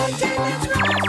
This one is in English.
You did it wrong.